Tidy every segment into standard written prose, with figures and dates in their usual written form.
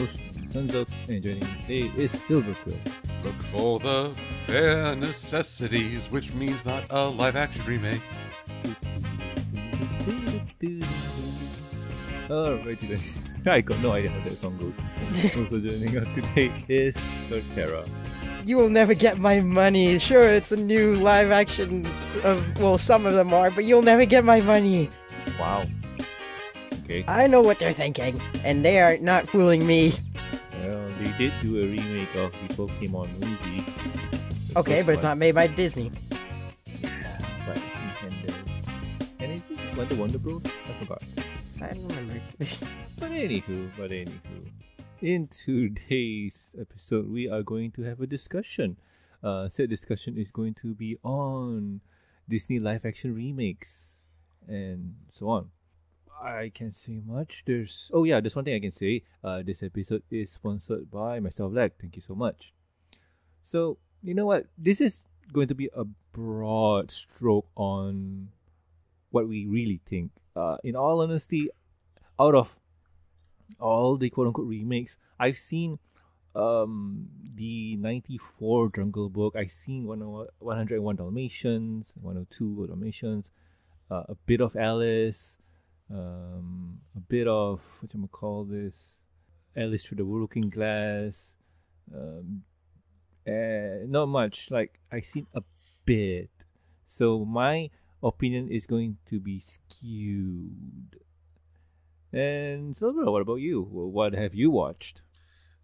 house stands up and joining the day is Silverquill. Look for the bare necessities, which means not a live-action remake. Alrighty then. I got no idea how that song goes. Also joining us today is Torterra. You will never get my money. Sure, it's a new live action of, well, some of them are, but you'll never get my money. Wow. Okay. I know what they're thinking, and they are not fooling me. Well, they did do a remake of the Pokemon movie. Okay, but it's not made by Disney. Yeah, but it's Nintendo. And is it Wonder Bros? I forgot. I don't remember. But anywho. In today's episode, we are going to have a discussion. Said discussion is going to be on Disney live action remakes and so on. I can't say much. There's one thing I can say. This episode is sponsored by myself, Lag. Thank you so much. So, you know what? This is going to be a broad stroke on what we really think. In all honesty, out of all the quote-unquote remakes, I've seen the 94 Jungle Book, I've seen 101 Dalmatians, 102 Dalmatians, a bit of Alice, a bit of, Alice Through the Looking Glass, and not much, like, I've seen a bit. So my opinion is going to be skewed. And Silver, what about you? What have you watched?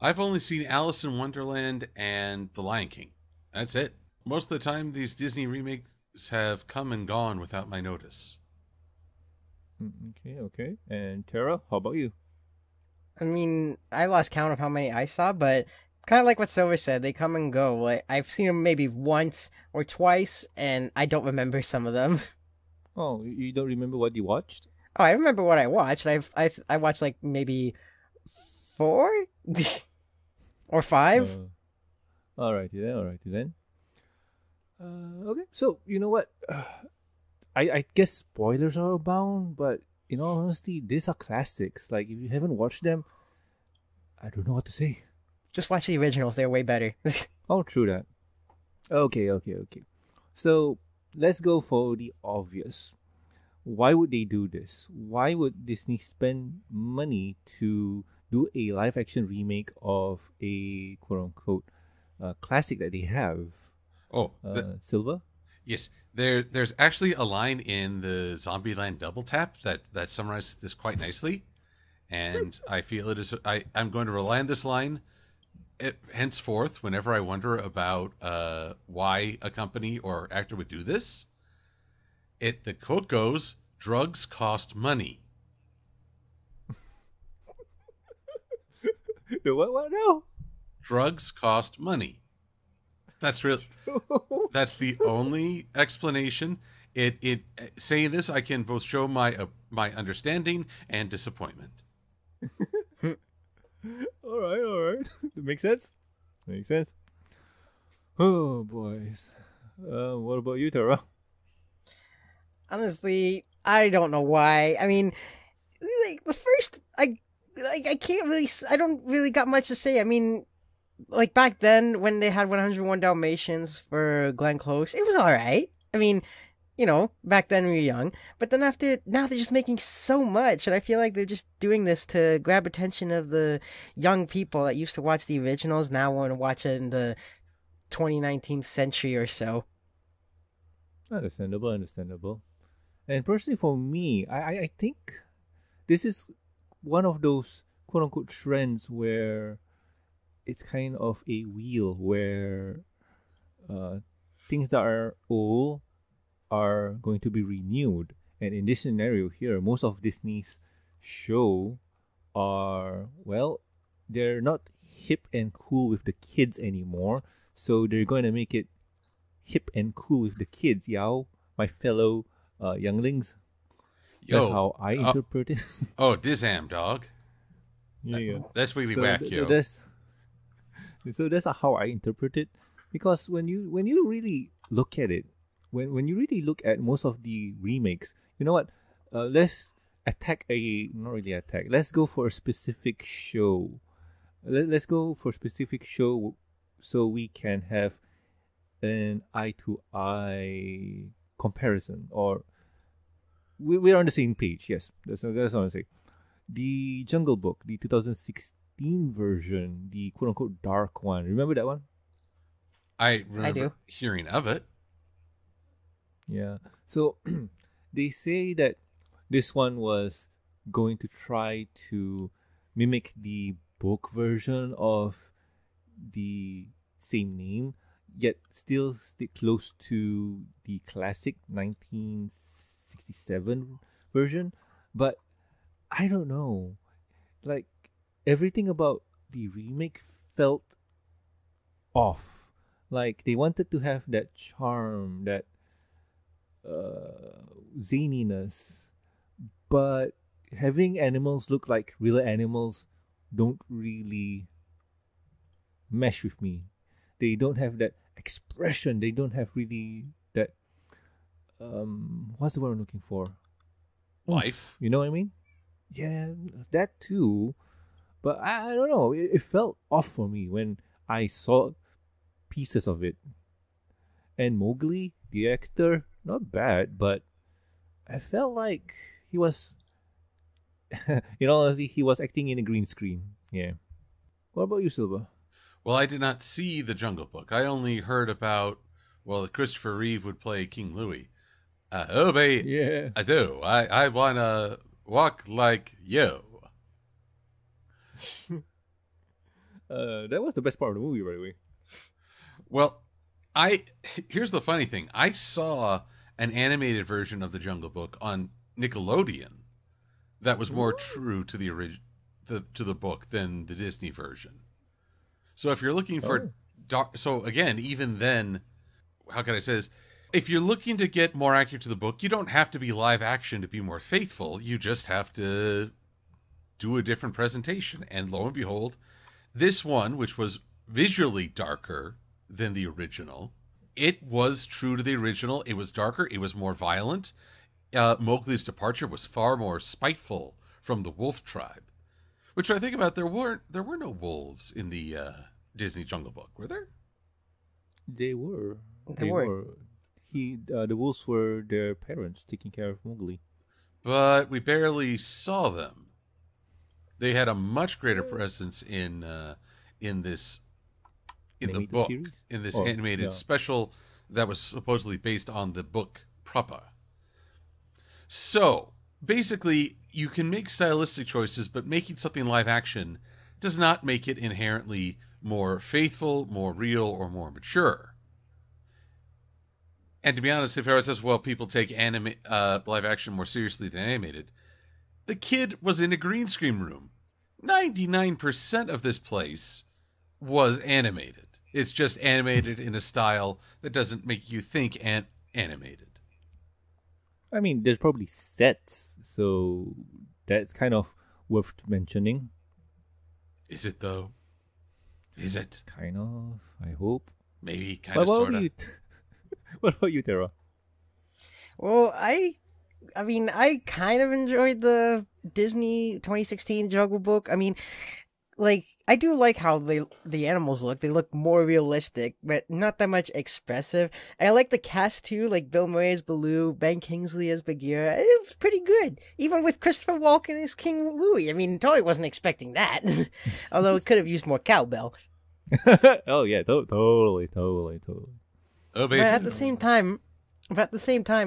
I've only seen Alice in Wonderland and The Lion King. That's it. Most of the time, these Disney remakes have come and gone without my notice. Okay. And Tara, how about you? I mean, I lost count of how many I saw, but kind of like what Silver said, they come and go. Like, I've seen them maybe once or twice, and I don't remember some of them. Oh, you don't remember what you watched? Oh, I remember what I watched. I watched like maybe 4 or 5. Alrighty then. Okay, so you know what? I guess spoilers are abound, but in all honesty, these are classics. Like if you haven't watched them, I don't know what to say. Just watch the originals; they're way better. Oh, true that. Okay. So let's go for the obvious. Why would they do this? Why would Disney spend money to do a live-action remake of a quote-unquote classic that they have? Oh, Silver? Yes, there's actually a line in the Zombieland Double Tap that summarizes this quite nicely, and I feel it is. I'm going to rely on this line henceforth whenever I wonder about why a company or actor would do this. The quote goes, "Drugs cost money." What? No. Drugs cost money. That's real. That's the only explanation. It saying this, I can both show my understanding and disappointment. All right. Makes sense. Oh boys. What about you, Tara? Honestly, I don't know why. I mean, like the first, I can't really. I don't really got much to say. I mean, like back then when they had 101 Dalmatians for Glenn Close, it was all right. I mean, you know, back then we were young. But then now they're just making so much, and I feel like they're just doing this to grab attention of the young people that used to watch the originals. Now want to watch it in the 2019th century or so. Understandable. And personally for me, I think this is one of those quote-unquote trends where it's kind of a wheel where things that are old are going to be renewed. And in this scenario here, most of Disney's show are, well, they're not hip and cool with the kids anymore. So they're going to make it hip and cool with the kids, yow, my fellow younglings. Yo, that's how I interpret it. Oh, Dizam, dog. Yeah. That's really whack, yo. That's how I interpret it. Because when you really look at it, when you really look at most of the remakes, you know what? Let's go for a specific show. Let's go for specific show so we can have an eye-to-eye comparison, or we're on the same page. Yes, that's what I'm saying. The Jungle Book, the 2016 version, the quote-unquote dark one. Remember that one? I remember hearing of it. Yeah. So they say that this one was going to try to mimic the book version of the same name, yet still stick close to the classic 1967 version. But I don't know. Like, everything about the remake felt off. Like, they wanted to have that charm, that zaniness, but having animals look like real animals don't really mesh with me. They don't have that expression. They don't have really that what's the word I'm looking for? Life. You know what I mean? Yeah, that too. But I don't know. It felt off for me when I saw pieces of it. And Mowgli, the actor, not bad, but I felt like he was, you know, honestly, he was acting in a green screen. Yeah. What about you, Silva? Well, I did not see The Jungle Book. I only heard about, well, Christopher Reeve would play King Louie. Oh, babe, yeah. I do. I want to walk like you. That was the best part of the movie, by the way. Well, here's the funny thing. I saw an animated version of The Jungle Book on Nickelodeon that was more true to the to the book than the Disney version. So if you're looking for so again, even then, how can I say this? If you're looking to get more accurate to the book, you don't have to be live action to be more faithful. You just have to do a different presentation. And lo and behold, this one, which was visually darker than the original, it was true to the original. It was darker. It was more violent. Mowgli's departure was far more spiteful from the wolf tribe, which when I think about, there were no wolves in the Disney Jungle Book, were there? They were. They were. The wolves were their parents taking care of Mowgli. But we barely saw them. They had a much greater presence in this animated special that was supposedly based on the book proper. So, basically, you can make stylistic choices, but making something live action does not make it inherently more faithful, more real, or more mature. And to be honest, if I says, well, people take live action more seriously than animated, the kid was in a green screen room. 99% of this place was animated. It's just animated in a style that doesn't make you think animated. I mean, there's probably sets, so that's kind of worth mentioning. Is it, though? Is it? Kind of, I hope. Maybe, kind of, sort of. What about you, Tara? Well, I mean, I kind of enjoyed the Disney 2016 Jungle Book. I mean, like, I do like how the animals look. They look more realistic, but not that much expressive. And I like the cast too, like Bill Murray as Baloo, Ben Kingsley as Bagheera. It was pretty good, even with Christopher Walken as King Louie. I mean, totally wasn't expecting that, although it could have used more cowbell. Oh yeah, totally. Oh, baby. But at the same time,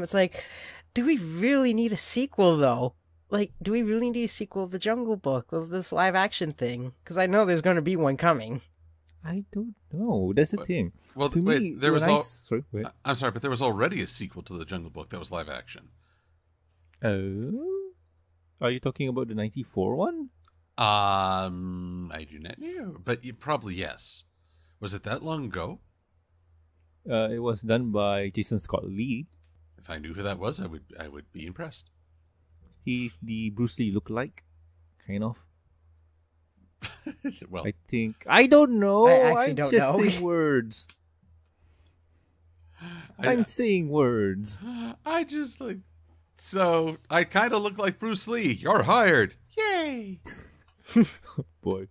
it's like, do we really need a sequel though? Like, do we really need a sequel of The Jungle Book, of this live-action thing? Because I know there's going to be one coming. I don't know. That's the thing. Well, wait, there was I'm sorry, but there was already a sequel to The Jungle Book that was live-action. Oh? Are you talking about the 94 one? I do not know. But probably, yes. Was it that long ago? It was done by Jason Scott Lee. If I knew who that was, I would be impressed. He's the Bruce Lee lookalike, kind of. Well, I think I don't know. I actually don't know. Saying words. I'm saying words. I just like, so I kind of look like Bruce Lee. You're hired! Yay! Boy.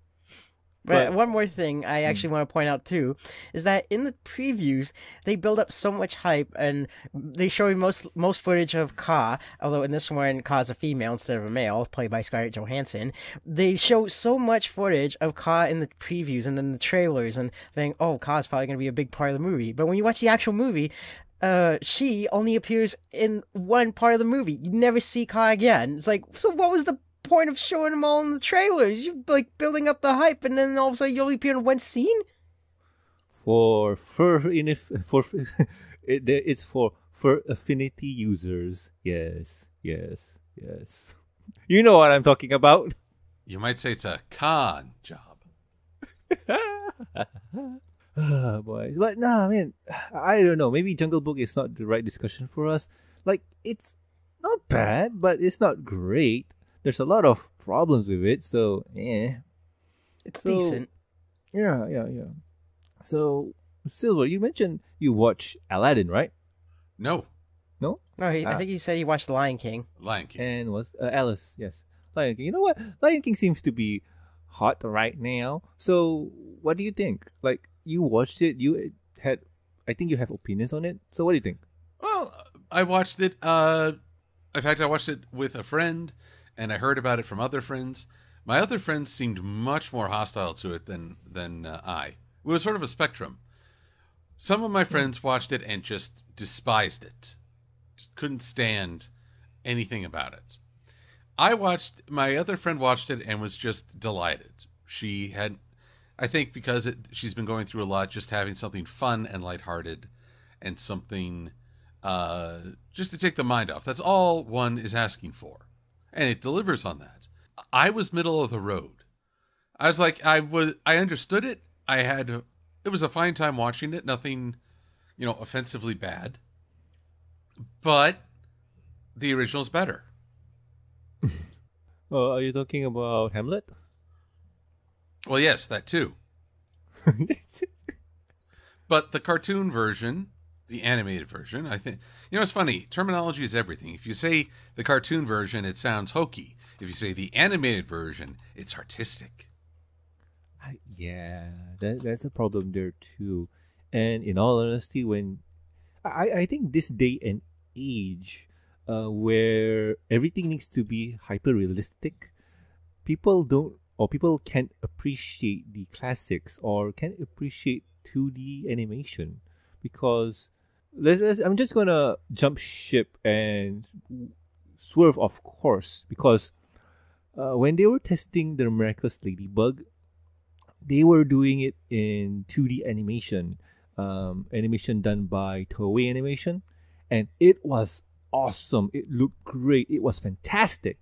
But one more thing I actually want to point out too is that in the previews they build up so much hype and they show you most footage of Kaa, although in this one Kaa's a female instead of a male, played by Scarlett Johansson. They show so much footage of Kaa in the previews and then the trailers and think, oh, Kaa's probably going to be a big part of the movie. But when you watch the actual movie, she only appears in one part of the movie. You never see Kaa again. It's like, so what was the point of showing them all in the trailers? You're like building up the hype and then all of a sudden you only appear in one scene? For affinity users. Yes, yes, yes. You know what I'm talking about. You might say it's a con job. Oh, boy. But no, I mean, I don't know. Maybe Jungle Book is not the right discussion for us. Like, it's not bad, but it's not great. There's a lot of problems with it, so It's decent. Yeah, yeah, yeah. So, Silver, you mentioned you watch Aladdin, right? No. No? No, I think you said you watched Lion King. Lion King. And was Alice, yes. Lion King. You know what? Lion King seems to be hot right now. So, what do you think? Like, you watched it. You had, I think you have opinions on it. So what do you think? Well, I watched it. In fact, I watched it with a friend, and I heard about it from other friends. My other friends seemed much more hostile to it than I. It was sort of a spectrum. Some of my friends watched it and just despised it. Just couldn't stand anything about it. My other friend watched it and was just delighted. She had, I think because she's been going through a lot, just having something fun and lighthearted and something just to take the mind off. That's all one is asking for. And it delivers on that. I was middle of the road. I was like, I understood it. It was a fine time watching it. Nothing, you know, offensively bad. But the original's better. Well, are you talking about Hamlet? Well, yes, that too. But the cartoon version, the animated version, I think... You know, it's funny. Terminology is everything. If you say the cartoon version, it sounds hokey. If you say the animated version, it's artistic. Yeah, that's a problem there too. And in all honesty, when... I think this day and age where everything needs to be hyper-realistic, people don't... or people can't appreciate the classics or can't appreciate 2D animation because I'm just going to jump ship and swerve off course because when they were testing the Miraculous Ladybug, they were doing it in 2D animation, animation done by Toei Animation, and it was awesome. It looked great. It was fantastic.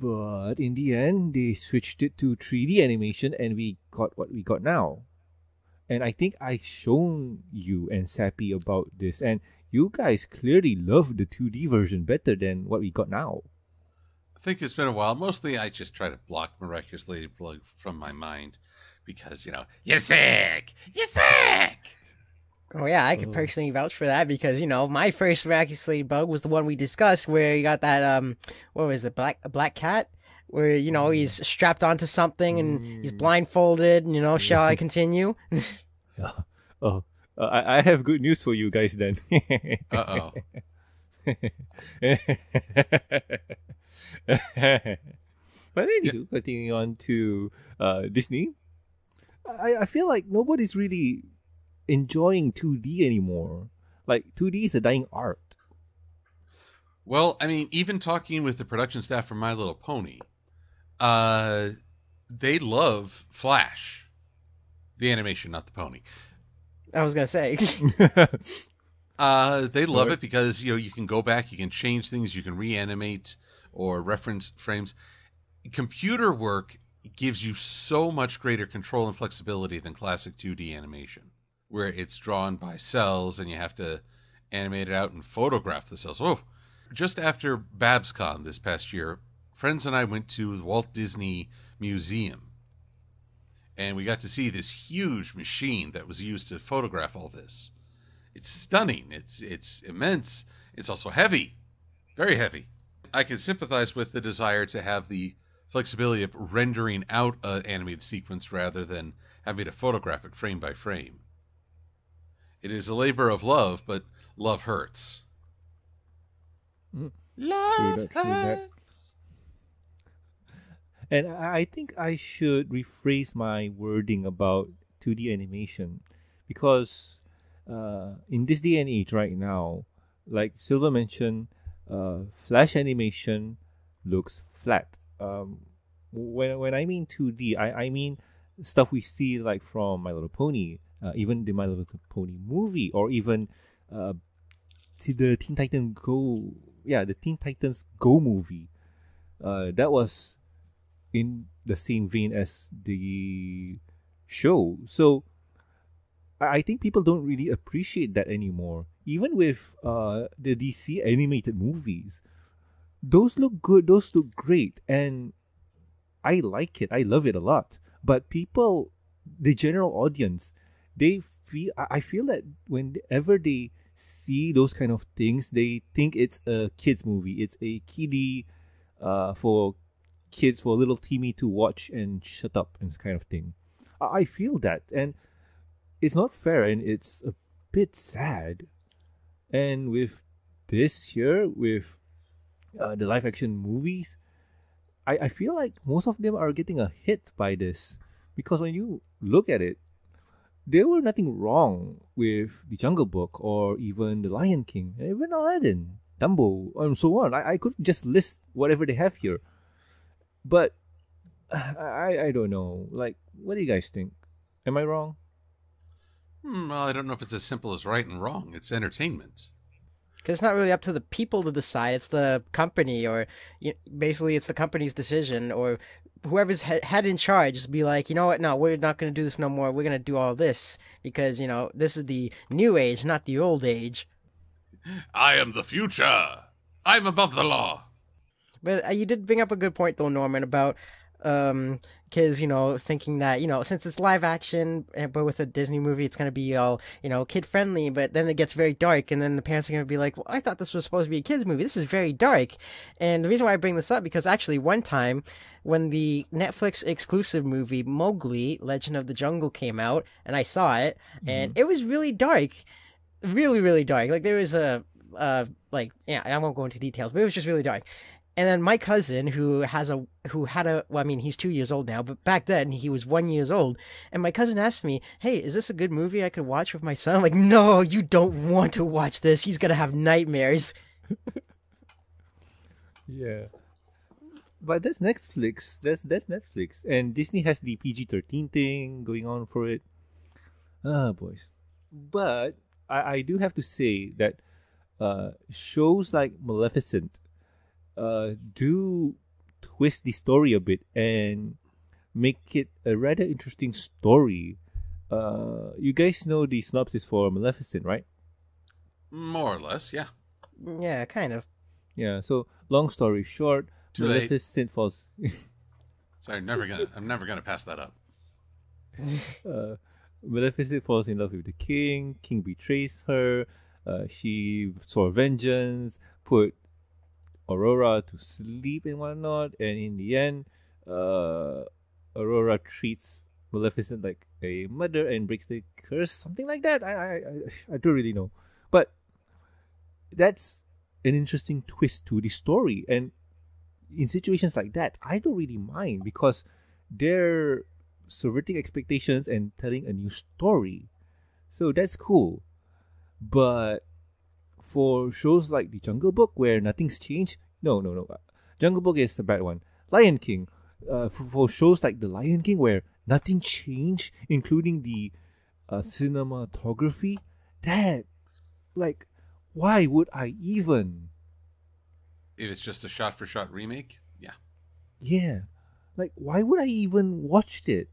But in the end, they switched it to 3D animation and we got what we got now. And I think I've shown you and Sappy about this. And you guys clearly love the 2D version better than what we got now. I think it's been a while. Mostly I just try to block Miraculous Ladybug from my mind. Because, you know, you're sick! You're sick! Oh yeah, I could personally vouch for that because, you know, my first Miraculous Ladybug was the one we discussed where you got that, what was it, black cat? Where, you know, he's strapped onto something and he's blindfolded and, you know, shall I continue? Oh, I have good news for you guys then. Uh-oh. But anyway, continuing on to Disney, I feel like nobody's really... enjoying 2D anymore. Like 2D is a dying art. Well, I mean, even talking with the production staff from My Little Pony, they love Flash, the animation, not the pony. I was gonna say, they love it because, you know, you can go back, you can change things, you can reanimate or reference frames. Computer work gives you so much greater control and flexibility than classic 2D animation, where it's drawn by cells and you have to animate it out and photograph the cells. Oh, just after BabsCon this past year, friends and I went to the Walt Disney Museum and we got to see this huge machine that was used to photograph all this. It's stunning. It's immense. It's also heavy, very heavy. I can sympathize with the desire to have the flexibility of rendering out an animated sequence rather than having to photograph it frame by frame. It is a labor of love, but love hurts. Love hurts. And I think I should rephrase my wording about 2D animation, because in this day and age right now, like Silver mentioned, Flash animation looks flat. When I mean 2D, I mean stuff we see like from My Little Pony, even the My Little Pony movie, or even the Teen Titans Go. Yeah, the Teen Titans Go movie. That was in the same vein as the show. So I think people don't really appreciate that anymore. Even with the DC animated movies, those look good, those look great, and I like it. I love it a lot. But people, the general audience, they feel, I feel that whenever they see those kind of things, they think it's a kids movie. It's a kiddie for kids, for little Timmy to watch and shut up and kind of thing. I feel that, and it's not fair, and it's a bit sad. And with this year, with the live action movies, I feel like most of them are getting a hit by this, because when you look at it, there were nothing wrong with The Jungle Book or even The Lion King, even Aladdin, Dumbo, and so on. I could just list whatever they have here. But I don't know. Like, what do you guys think? Am I wrong? Well, I don't know if it's as simple as right and wrong. It's entertainment. Because it's not really up to the people to decide. It's the company, or basically it's the company's decision, or whoever's head in charge just be like, you know what, no, we're not going to do this no more. We're going to do all this because, you know, this is the new age, not the old age. I am the future. I'm above the law. But you did bring up a good point, though, Norman, about kids, you know, thinking that, you know, since it's live action, but with a Disney movie, it's going to be all, you know, kid friendly, but then it gets very dark, and then the parents are going to be like, well, I thought this was supposed to be a kid's movie. This is very dark. And the reason why I bring this up, because actually one time when the Netflix exclusive movie Mowgli, Legend of the Jungle came out, and I saw it, and it was really dark, really, really dark. Like there was a, like, yeah, I won't go into details, but it was just really dark. And then my cousin, well, I mean, he's 2 years old now, but back then he was 1 year old. And my cousin asked me, hey, is this a good movie I could watch with my son? I'm like, no, you don't want to watch this. He's going to have nightmares. Yeah. But that's Netflix. That's Netflix. And Disney has the PG-13 thing going on for it. Ah, boys. But I do have to say that shows like Maleficent do twist the story a bit and make it a rather interesting story. You guys know the synopsis for Maleficent, right? More or less, yeah. Yeah, kind of. Yeah, so long story short, Maleficent falls... Sorry, I'm never gonna pass that up. Maleficent falls in love with the king. King betrays her. She sought vengeance, put Aurora to sleep and whatnot, and in the end, Aurora treats Maleficent like a mother and breaks the curse, something like that. I don't really know, but that's an interesting twist to the story. And in situations like that, I don't really mind, because they're subverting expectations and telling a new story, so that's cool. But for shows like The Jungle Book, where nothing's changed, no. Jungle Book is a bad one. Lion King, for shows like The Lion King, where nothing changed, including the cinematography, that, like, why would I even? If it's just a shot-for-shot remake? Yeah. Yeah. Like, why would I even watch it?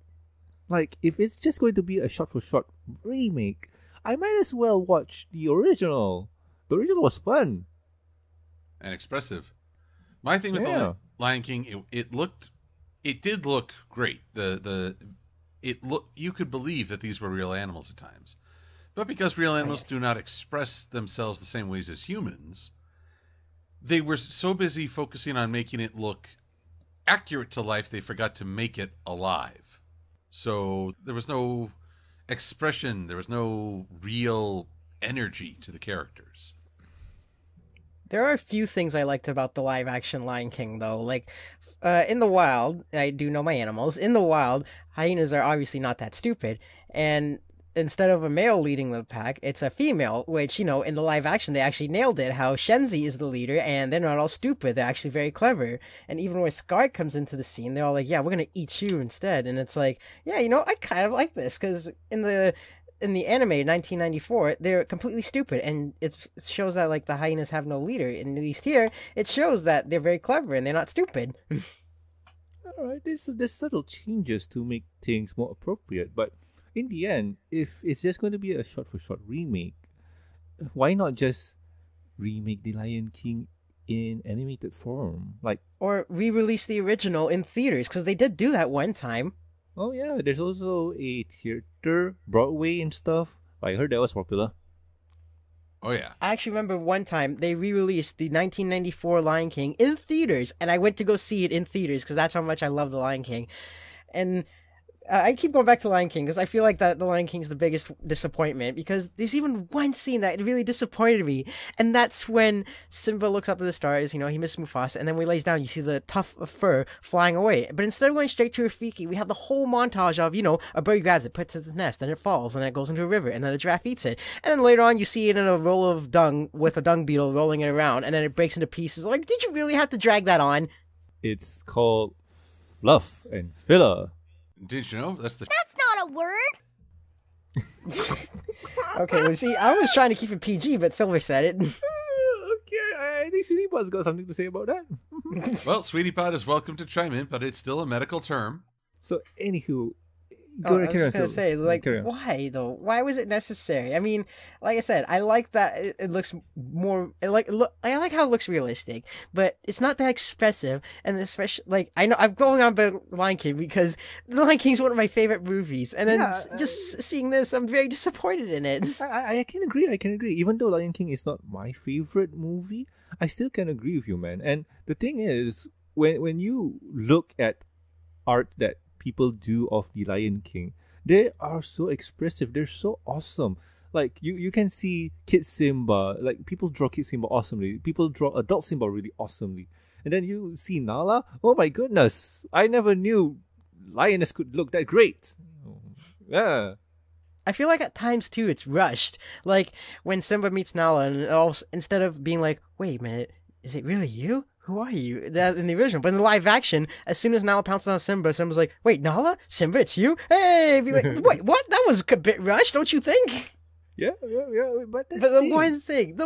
Like, if it's just going to be a shot-for-shot remake, I might as well watch the original. The original was fun and expressive. My thing with the Lion King, it did look great. You could believe that these were real animals at times, but because real animals do not express themselves the same ways as humans, they were so busy focusing on making it look accurate to life, they forgot to make it alive. So there was no expression, there was no real energy to the characters. There are a few things I liked about the live-action Lion King, though. Like, in the wild, I do know my animals. In the wild, hyenas are obviously not that stupid. And instead of a male leading the pack, it's a female, which, you know, in the live-action, they actually nailed it. How Shenzi is the leader, and they're not all stupid. They're actually very clever. And even when Scar comes into the scene, they're all like, yeah, we're going to eat you instead. And it's like, yeah, you know, I kind of like this, because in the anime 1994, they're completely stupid, and it shows that, like, the hyenas have no leader. And at least here, it shows that they're very clever and they're not stupid. All right, there's subtle changes to make things more appropriate, but in the end, if it's just going to be a shot-for-shot remake, why not just remake The Lion King in animated form, like, or re-release the original in theaters, because they did do that one time. Oh yeah, there's also a theater, Broadway and stuff. I heard that was popular. Oh yeah. I actually remember one time they re-released the 1994 Lion King in theaters, and I went to go see it in theaters because that's how much I love the Lion King. And I keep going back to Lion King because I feel like that the Lion King is the biggest disappointment, because there's even one scene that really disappointed me, and that's when Simba looks up at the stars, you know, he misses Mufasa, and then when he lays down, you see the tuft of fur flying away. But instead of going straight to Rafiki, we have the whole montage of, you know, a bird grabs it, puts it in its nest, then it falls, and it goes into a river, and then a giraffe eats it. And then later on, you see it in a roll of dung with a dung beetle rolling it around, and then it breaks into pieces. Like, did you really have to drag that on? It's called fluff and filler. Did you know? That's not a word! Okay, well, see, I was trying to keep it PG, but Silver said it. Okay, I think Sweetie Pod's got something to say about that. Well, Sweetie Pod is welcome to chime in, but it's still a medical term. So, anywho, I was just gonna say, like, why though? Why was it necessary? I mean, like I said, I like that it looks more I like how it looks realistic, but it's not that expressive. And especially, like, I know I'm going on about Lion King because The Lion King is one of my favorite movies, and then yeah, just seeing this, I'm very disappointed in it. I can agree. I can agree. Even though Lion King is not my favorite movie, I still can agree with you, man. And the thing is, when you look at art that people do of The Lion King, they are so expressive, they're so awesome. Like, you can see Kid Simba, like, people draw Kid Simba awesomely, people draw adult Simba really awesomely, and then you see Nala, oh my goodness, I never knew lioness could look that great. Yeah, I feel like at times too it's rushed, like when Simba meets Nala, and instead of being like, wait a minute, is it really you? Who are you? That in the original, but in the live action, as soon as Nala pounces on Simba, Simba's like, "Wait, Nala, Simba, it's you." Hey, be like, "Wait, what? That was a bit rushed, don't you think?" Yeah. But the one thing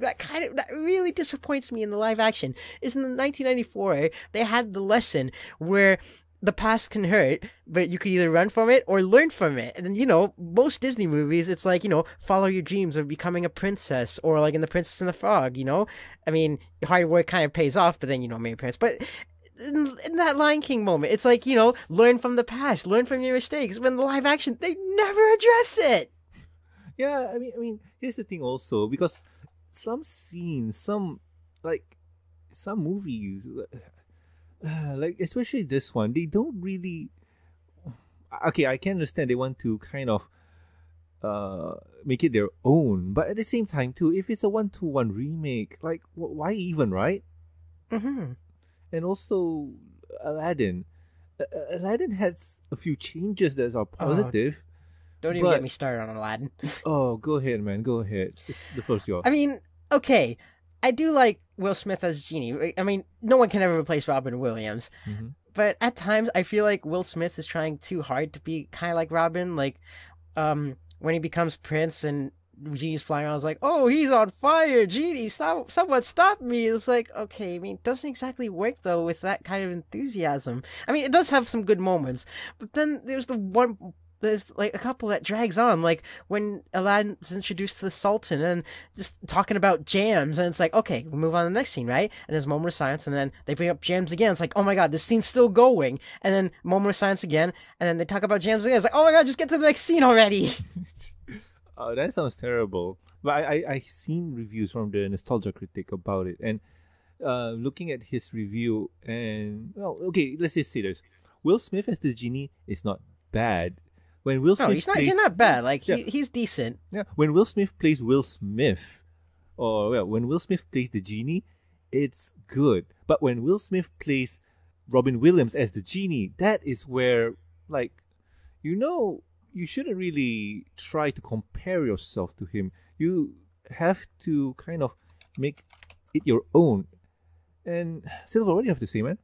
that really disappoints me in the live action is in the 1994, they had the lesson where the past can hurt, but you could either run from it or learn from it. And, you know, most Disney movies, it's like, you know, follow your dreams of becoming a princess, or like in The Princess and the Frog, you know? I mean, hard work kind of pays off, but then, you know, maybe parents. But in that Lion King moment, it's like, you know, learn from the past, learn from your mistakes. When the live action, they never address it. Yeah, I mean, here's the thing also, because some scenes, some movies... like, especially this one, they don't really... Okay, I can understand they want to kind of make it their own. But at the same time, too, if it's a one-to-one remake, like, why even, right? Mm-hmm. And also, Aladdin. Aladdin has a few changes that are positive. Oh, don't even get me started on Aladdin. Oh, go ahead, man. Go ahead. The floor's yours. I mean, okay. I do like Will Smith as Genie. I mean, no one can ever replace Robin Williams. Mm-hmm. But at times, I feel like Will Smith is trying too hard to be kind of like Robin. Like, when he becomes Prince and Genie's flying around, I was like, oh, he's on fire, Genie, stop, someone stop me. It's like, okay, I mean, it doesn't exactly work, though, with that kind of enthusiasm. I mean, it does have some good moments. But then there's the one... There's, like, a couple that drags on, like, when Aladdin's introduced to the Sultan and just talking about jams, and it's like, okay, we'll move on to the next scene, right? And there's a moment of silence, and then they bring up jams again. It's like, oh my god, this scene's still going. And then moment of silence again, and then they talk about jams again. It's like, oh my god, just get to the next scene already! Oh, that sounds terrible. But I've seen reviews from the Nostalgia Critic about it, and looking at his review, and well, okay, let's just say this: Will Smith as the genie is not bad. When Will Smith he's not bad. Like he's decent. Yeah, when Will Smith plays Will Smith, or well, when Will Smith plays the genie, it's good. But when Will Smith plays Robin Williams as the genie, that is where, like, you know, you shouldn't really try to compare yourself to him. You have to kind of make it your own. And Silver, what do you have to say, man?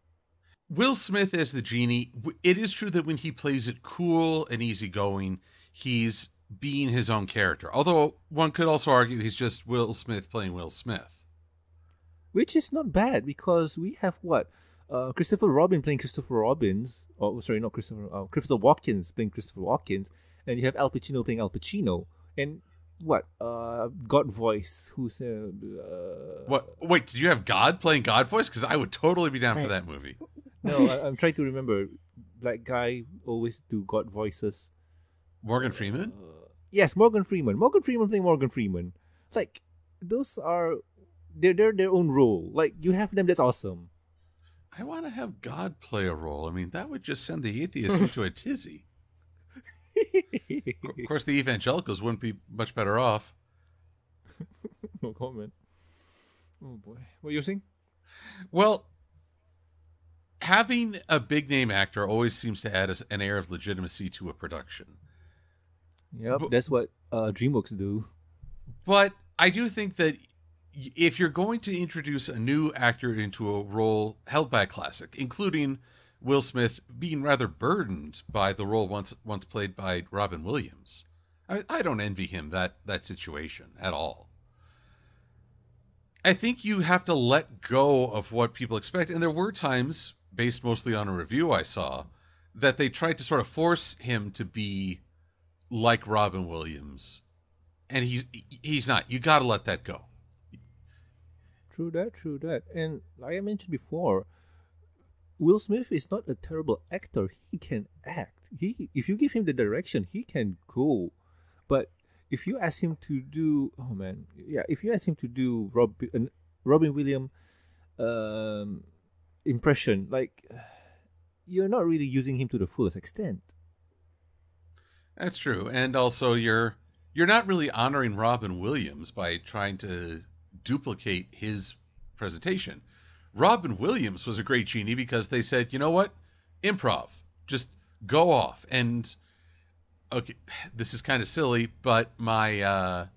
Will Smith as the genie, it is true that when he plays it cool and easygoing, he's being his own character. Although one could also argue he's just Will Smith playing Will Smith. Which is not bad, because we have what? Christopher Robin playing Christopher Robbins. Oh, sorry, not Christopher. Christopher Walken playing Christopher Walken. And you have Al Pacino playing Al Pacino. And what? God Voice. Who's... what? Wait, did you have God playing God Voice? Because I would totally be down for that movie. No, I'm trying to remember. Black guy always do God voices. Morgan Freeman? Yes, Morgan Freeman. Morgan Freeman playing Morgan Freeman. It's like, those are... They're their own role. Like, you have them, that's awesome. I want to have God play a role. I mean, that would just send the atheists into a tizzy. Of course, the evangelicals wouldn't be much better off. No comment. Oh, boy. What are you saying? Well... Having a big-name actor always seems to add an air of legitimacy to a production. Yep, but that's what DreamWorks do. But I do think that if you're going to introduce a new actor into a role held by a classic, including Will Smith being rather burdened by the role once played by Robin Williams, I don't envy him that situation at all. I think you have to let go of what people expect. And there were times... based mostly on a review I saw, that they tried to sort of force him to be like Robin Williams. And he's not. You got to let that go. True that, true that. And like I mentioned before, Will Smith is not a terrible actor. He can act. If you give him the direction, he can go. But if you ask him to do... Oh, man. Yeah, if you ask him to do Robin Williams... impression, like, you're not really using him to the fullest extent. That's true. And also you're not really honoring Robin Williams by trying to duplicate his presentation. Robin Williams was a great genie because they said, you know what, improv, just go off. And okay, this is kind of silly, but my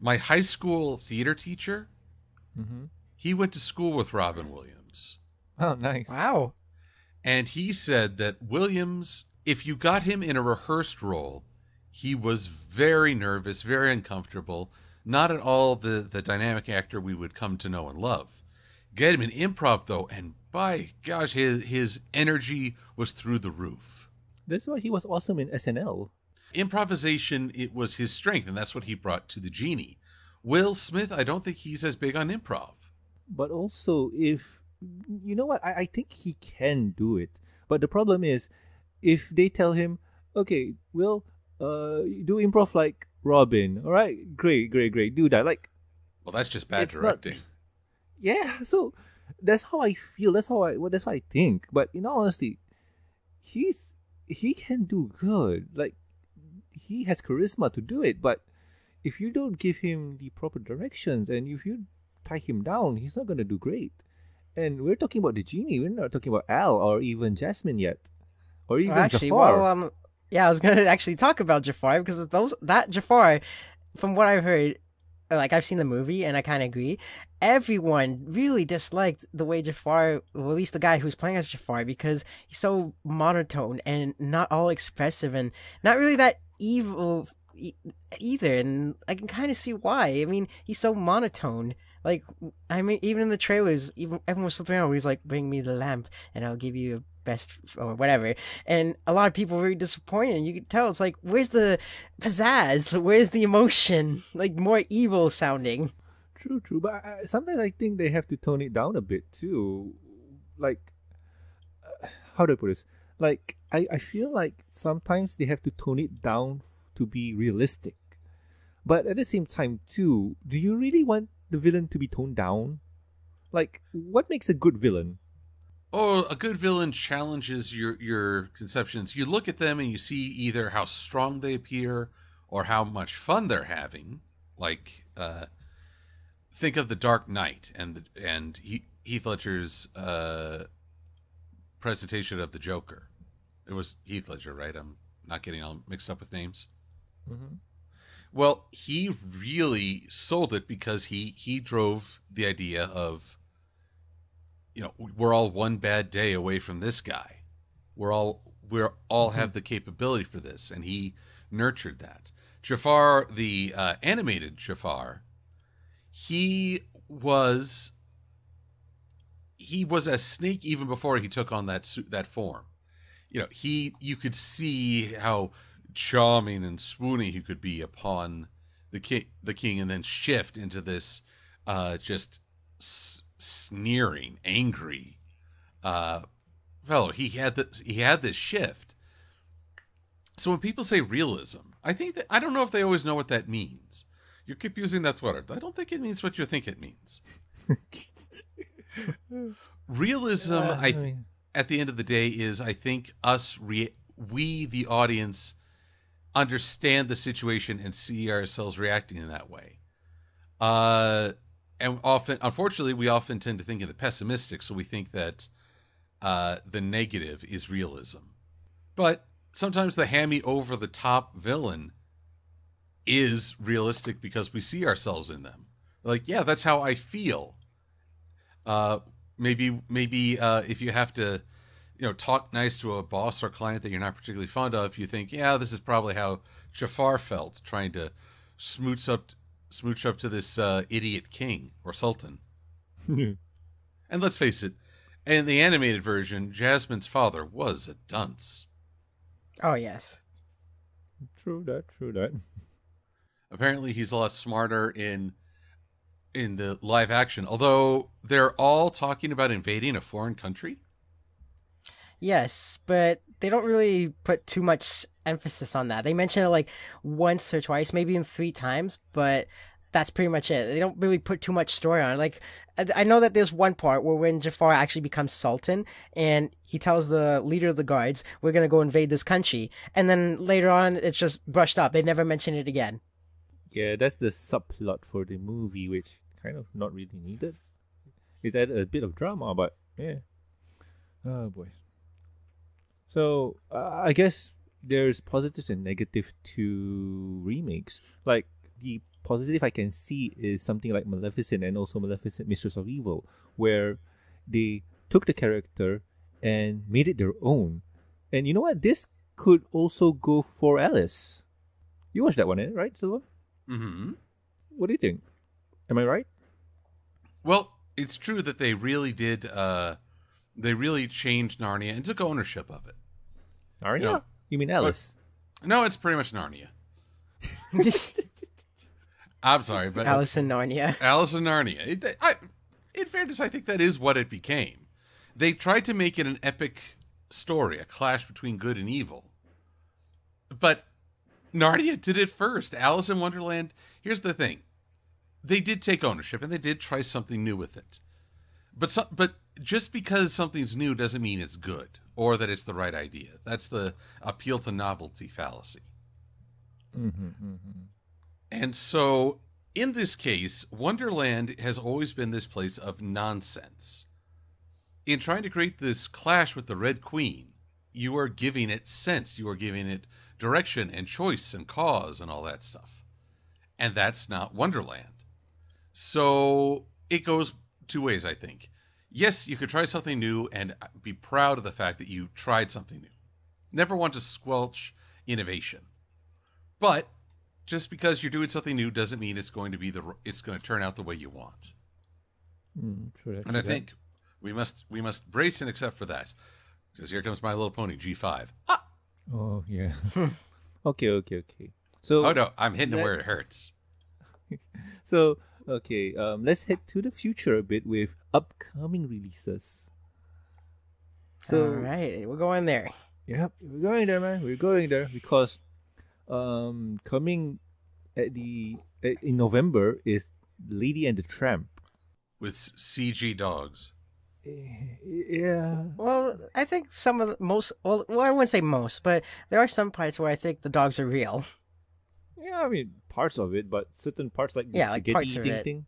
high school theater teacher, he went to school with Robin Williams. Oh, nice. Wow. And he said that Williams, if you got him in a rehearsed role, he was very nervous, very uncomfortable, not at all the dynamic actor we would come to know and love. Get him in improv, though, and by gosh, his energy was through the roof. That's why he was awesome in SNL. Improvisation, it was his strength, and that's what he brought to the genie. Will Smith, I don't think he's as big on improv. But also, if... You know what? I think he can do it. But the problem is, if they tell him, okay, Will, do improv like Robin. All right? Great. Do that. Like, well, that's just bad directing. Not... Yeah. So that's how I feel. That's what I think. But in all honesty, he can do good. Like, he has charisma to do it. But if you don't give him the proper directions and if you tie him down, he's not going to do great. And we're talking about the genie. We're not talking about Al or even Jasmine yet, or even Jafar. Well, yeah, I was gonna actually talk about Jafar because that Jafar, from what I've heard, like I've seen the movie and I kind of agree. Everyone really disliked the way Jafar, well, at least the guy who's playing as Jafar, because he's so monotone and not all expressive and not really that evil either. And I can kind of see why. I mean, he's so monotone. Like, I mean, even in the trailers, everyone was flipping around. He's like, bring me the lamp and I'll give you a best or whatever. And a lot of people were really disappointed. And you could tell it's like, where's the pizzazz? Where's the emotion? Like, more evil sounding. True, true. But sometimes I think they have to tone it down a bit too. Like, how do I put this? Like, I feel like sometimes they have to tone it down to be realistic. But at the same time too, do you really want the villain to be toned down? Like, what makes a good villain? Oh, a good villain challenges your conceptions. You look at them and you see either how strong they appear or how much fun they're having. Like, think of The Dark Knight and Heath Ledger's presentation of the Joker. It was Heath Ledger, right? I'm not getting all mixed up with names. Mm-hmm. Well, he really sold it because he drove the idea of, you know, we're all one bad day away from this guy. We're all have the capability for this, and he nurtured that. Jafar, the animated Jafar, he was a snake even before he took on that form. You know, you could see how charming and swoony he could be upon the king, and then shift into this just sneering, angry fellow. He had this shift. So when people say realism, I think that, I don't know if they always know what that means. You keep using that word. I don't think it means what you think it means. Realism, at the end of the day, is, I think, we, the audience, understand the situation and see ourselves reacting in that way. And often, unfortunately, we often tend to think of the pessimistic, so we think that the negative is realism. But sometimes the hammy, over-the-top villain is realistic because we see ourselves in them. Like, yeah, that's how I feel. Maybe if you have to, you know, talk nice to a boss or client that you're not particularly fond of, you think, yeah, this is probably how Jafar felt trying to smooch up to this idiot king or sultan. And let's face it, in the animated version, Jasmine's father was a dunce. Oh, yes. True that. Apparently he's a lot smarter in the live action, although they're all talking about invading a foreign country. Yes, but they don't really put too much emphasis on that. They mention it like once or twice, maybe even 3 times, but that's pretty much it. They don't really put too much story on it. Like, I know that there's one part where when Jafar actually becomes Sultan and he tells the leader of the guards, we're going to go invade this country. And then later on, it's just brushed up. They never mention it again. Yeah, that's the subplot for the movie, which kind of not really needed. It added a bit of drama, but yeah. Oh, boy. So, I guess there's positives and negatives to remakes. Like, the positive I can see is something like Maleficent and also Maleficent: Mistress of Evil, where they took the character and made it their own. And you know what? This could also go for Alice. You watched that one, right, Silva? Mm-hmm. What do you think? Am I right? Well, it's true that they really did... They really changed Narnia and took ownership of it. Narnia? You know, you mean Alice? No, it's pretty much Narnia. I'm sorry, but... Alice in Narnia. Alice in Narnia. In fairness, I think that is what it became. They tried to make it an epic story, a clash between good and evil. But Narnia did it first. Alice in Wonderland... Here's the thing. They did take ownership, and they did try something new with it. But just because something's new doesn't mean it's good or that it's the right idea. That's the appeal to novelty fallacy. Mm-hmm. And so in this case, Wonderland has always been this place of nonsense. In trying to create this clash with the Red Queen, you are giving it sense. You are giving it direction and choice and cause and all that stuff. And that's not Wonderland. So it goes two ways, I think. Yes, you could try something new and be proud of the fact that you tried something new. Never want to squelch innovation. But just because you're doing something new doesn't mean it's going to be it's going to turn out the way you want. And I think we must brace and accept for that, because here comes My Little Pony G5. Ah! Oh yeah. Okay. So I'm hitting it where it hurts. So. Okay, let's head to the future a bit with upcoming releases. So, all right, we're going there. Yep, we're going there, man. We're going there because coming in November is Lady and the Tramp. with CG dogs. Yeah. Well, I think some of the most, well, I wouldn't say most, but there are some parts where I think the dogs are real. Yeah, I mean, parts of it, but certain parts like the spaghetti thing.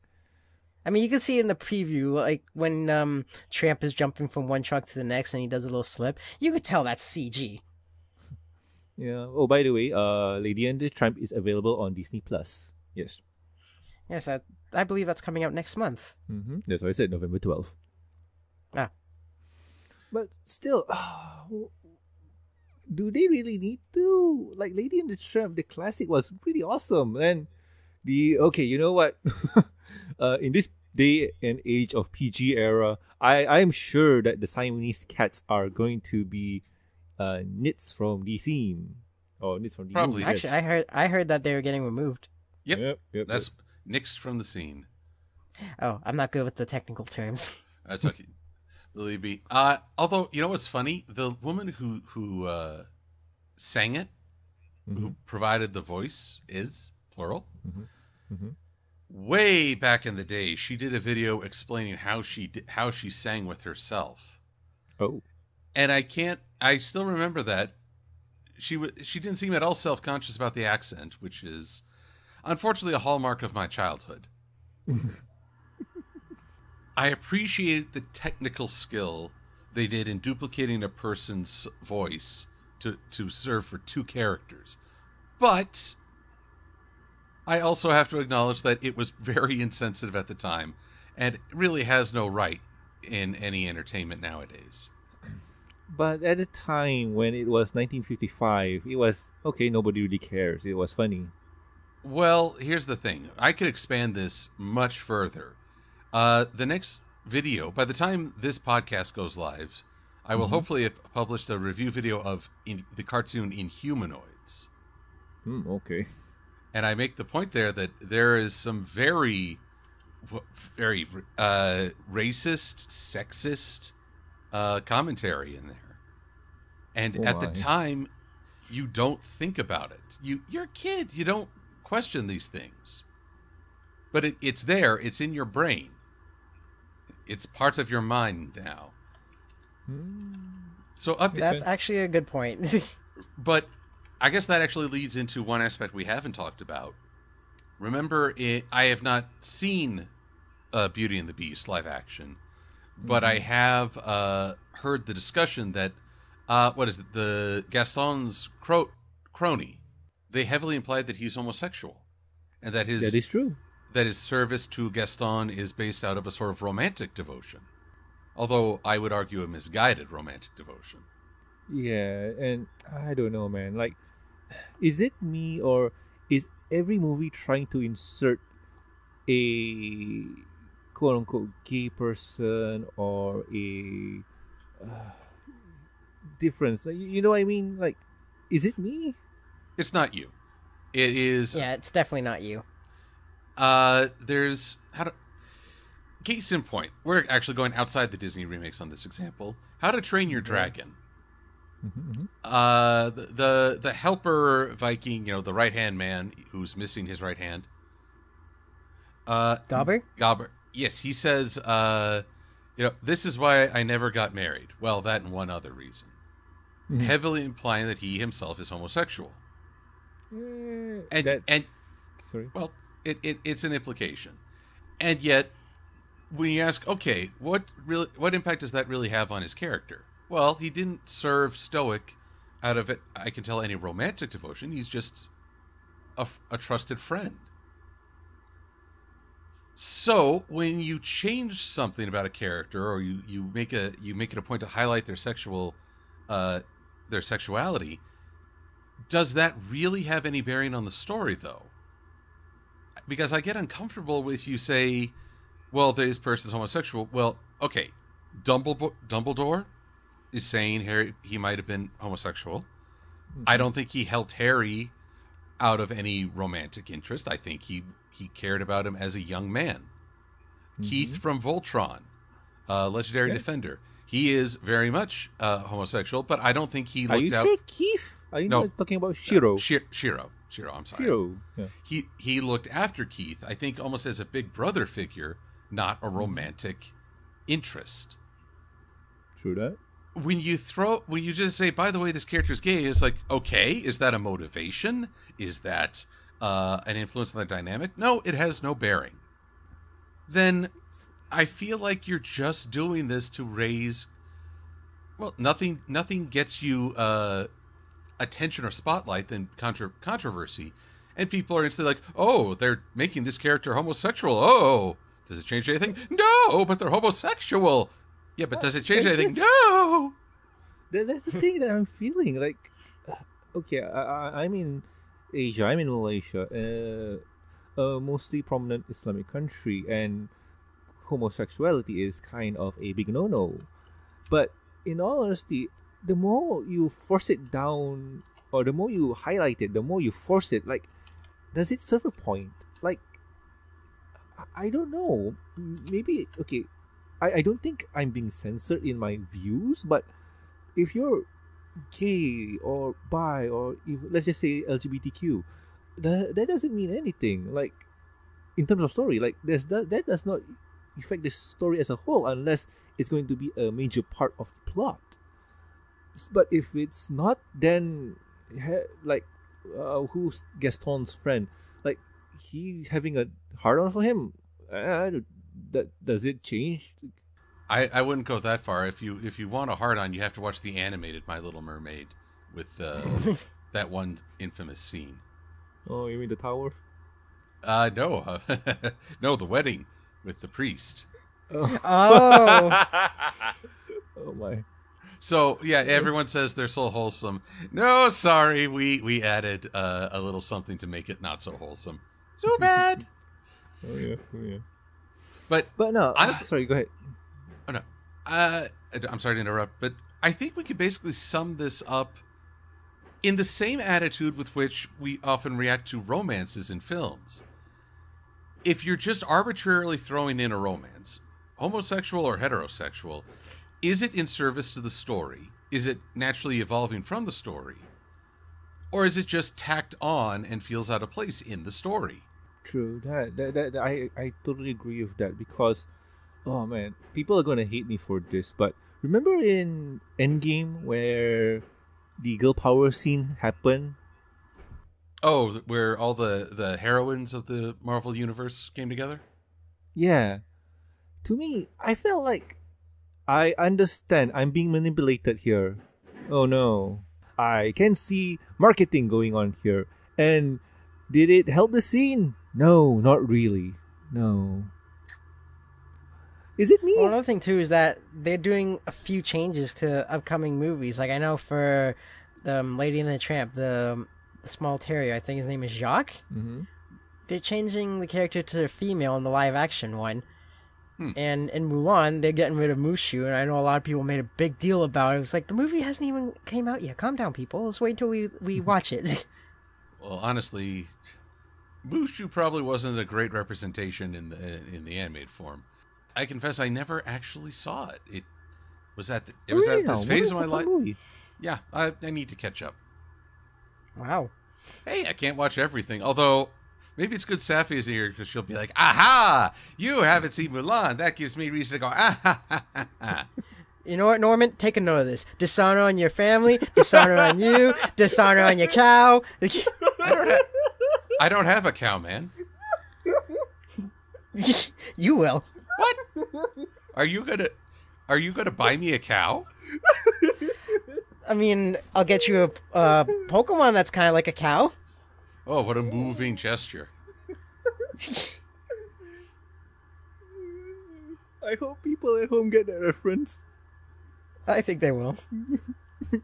I mean, you can see in the preview, like when Tramp is jumping from one truck to the next and he does a little slip, you could tell that's CG. Yeah. Oh, by the way, Lady and the Tramp is available on Disney+. Yes. Yes, I believe that's coming out next month. Mm-hmm. That's why I said November 12th. Ah. But still, do they really need to? Like, Lady and the Tramp, the classic was pretty awesome. And the, okay, you know what? In this day and age of PG era, I'm sure that the Siamese cats are going to be... knits from DC, or knits from DC. Probably. Actually, yes. I heard that they were getting removed. Yep. That's nixed from the scene. Oh, I'm not good with the technical terms. That's okay. Believe me. Although, you know what's funny? The woman who sang it, mm-hmm. who provided the voice, is plural. Mm-hmm. Mm-hmm. Way back in the day, she did a video explaining how she sang with herself. Oh. And I still remember that she didn't seem at all self-conscious about the accent, which is unfortunately a hallmark of my childhood. I appreciated the technical skill they did in duplicating a person's voice to serve for two characters. But I also have to acknowledge that it was very insensitive at the time and really has no right in any entertainment nowadays. But at the time, when it was 1955, it was, okay, nobody really cares. It was funny. Well, here's the thing. I could expand this much further. The next video, by the time this podcast goes live, I will hopefully have published a review video of the cartoon Inhumanoids. Okay. And I make the point there that there is some very, very racist, sexist... commentary in there, and at the time you don't think about it. You're a kid, you don't question these things, but it's there, it's in your brain, it's parts of your mind now. So that's actually a good point. But I guess that actually leads into one aspect we haven't talked about. Remember, I have not seen Beauty and the Beast live action. But I have heard the discussion that, what is it, the Gaston's crony, they heavily implied that he's homosexual. And that his, that is true. That his service to Gaston is based out of a sort of romantic devotion. Although I would argue a misguided romantic devotion. Yeah, and I don't know, man. Like, is it me, or is every movie trying to insert a... "quote unquote" gay person or a difference? You know what I mean? Like, is it me? It's not you. It is. Yeah, it's definitely not you. There's case in point. We're actually going outside the Disney remakes on this example. How to Train Your Dragon. Mm-hmm, mm-hmm. The helper Viking, you know, the right hand man who's missing his right hand. Gobber. Gobber. Yes, he says, you know, this is why I never got married. Well, that and one other reason. Mm-hmm. Heavily implying that he himself is homosexual. Sorry. Well, it's an implication. And yet, when you ask, okay, what impact does that really have on his character? Well, he didn't serve stoic out of it, I can tell, any romantic devotion. He's just a trusted friend. So when you change something about a character, or you make it a point to highlight their sexuality, does that really have any bearing on the story, though? Because I get uncomfortable with you say, well, this person's homosexual. Well, okay, Dumbledore is saying Harry, he might have been homosexual. Mm-hmm. I don't think he helped Harry out of any romantic interest. I think he cared about him as a young man. Mm-hmm. Keith from Voltron, legendary defender. He is very much homosexual, but I don't think he looked out... Are you sure, Keith? Are you not talking about Shiro? Shiro, I'm sorry. Shiro. Yeah. He looked after Keith, I think, almost as a big brother figure, not a romantic interest. True that. When you just say, by the way, this character's gay, it's like, okay, is that a motivation? Is that an influence on the dynamic? No, it has no bearing. Then I feel like you're just doing this to raise, well, nothing gets you attention or spotlight than controversy. And people are instantly like, oh, they're making this character homosexual. Oh, does it change anything? No, but they're homosexual. Yeah, but does it change anything? No! That's the thing that I'm feeling. Like, okay, I'm in Asia. I'm in Malaysia, a mostly prominent Islamic country, and homosexuality is kind of a big no-no. But in all honesty, the more you force it down, or the more you highlight it, the more you force it, like, does it serve a point? Like, I don't know. Maybe, okay, I don't think I'm being censored in my views, but if you're gay or bi or even, let's just say LGBTQ, that doesn't mean anything. Like, in terms of story, like that does not affect the story as a whole unless it's going to be a major part of the plot. But if it's not, then like who's Gaston's friend? Like, he's having a hard-on for him. I don't. Does it change? I wouldn't go that far. If you want a hard on, you have to watch the animated My Little Mermaid with that one infamous scene. Oh, you mean the tower? No, no, the wedding with the priest. Oh, oh my! So yeah, everyone says they're so wholesome. No, sorry, we added a little something to make it not so wholesome. So bad. Oh yeah, oh yeah. But no, honestly, sorry, go ahead. Oh, no. I'm sorry to interrupt, but I think we could basically sum this up in the same attitude with which we often react to romances in films. If you're just arbitrarily throwing in a romance, homosexual or heterosexual, is it in service to the story? Is it naturally evolving from the story? Or is it just tacked on and feels out of place in the story? True, that I totally agree with that, because, oh man, people are gonna hate me for this, but remember in Endgame where the girl power scene happened? Oh, where all the heroines of the Marvel Universe came together? Yeah. To me, I felt like I understand I'm being manipulated here. Oh no. I can see marketing going on here. And did it help the scene? No, not really. No. Is it me? Well, another thing, too, is that they're doing a few changes to upcoming movies. Like, I know for the Lady and the Tramp, the small terrier, I think his name is Jacques. Mm-hmm. They're changing the character to female in the live-action one. Hmm. And in Mulan, they're getting rid of Mushu, and I know a lot of people made a big deal about it. It was like, the movie hasn't even came out yet. Calm down, people. Let's wait until we watch it. Well, honestly, Mushu probably wasn't a great representation in the animated form. I confess, I never actually saw it. It was at this phase of my life. Movie? Yeah, I need to catch up. Wow. Hey, I can't watch everything. Although maybe it's good Safi's here, because she'll be like, "Aha! You haven't seen Mulan. That gives me reason to go." Ah, ha, ha, ha. You know what, Norman? Take a note of this. Dishonor on your family. Dishonor on you. Dishonor on your cow. I don't have a cow, man. You will. What? Are you gonna buy me a cow? I mean, I'll get you a Pokemon that's kind of like a cow. Oh, what a moving gesture. I hope people at home get that reference. I think they will. You're